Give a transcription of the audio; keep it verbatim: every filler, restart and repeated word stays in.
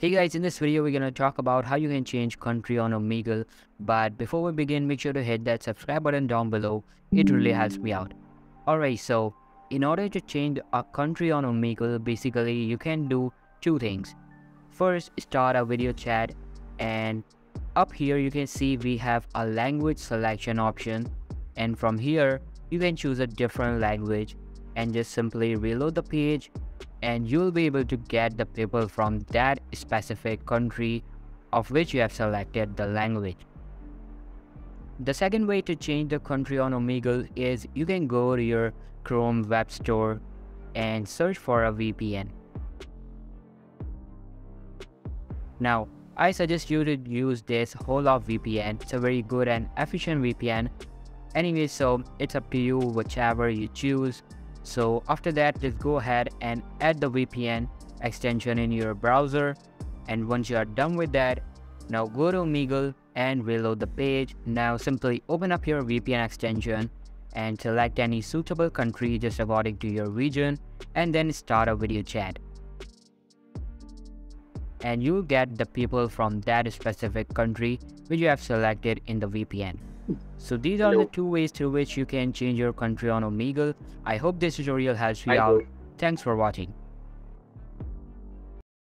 Hey guys, in this video we're gonna talk about how you can change country on Omegle, but before we begin, make sure to hit that subscribe button down below. It really helps me out. Alright, so in order to change a country on Omegle, basically you can do two things. First, start a video chat, and up here you can see we have a language selection option, and from here you can choose a different language and just simply reload the page, and you'll be able to get the people from that specific country of which you have selected the language. The second way to change the country on Omegle is you can go to your Chrome web store and search for a V P N. Now, I suggest you to use this Hola V P N. It's a very good and efficient V P N. Anyway, so it's up to you whichever you choose. So after that, just go ahead and add the V P N extension in your browser, and once you are done with that, now go to Omegle and reload the page. Now simply open up your V P N extension and select any suitable country just according to your region, and then start a video chat, and you'll get the people from that specific country which you have selected in the V P N. So these are Hello. the two ways through which you can change your country on Omegle. I hope this tutorial helps you I out. Hope. Thanks for watching.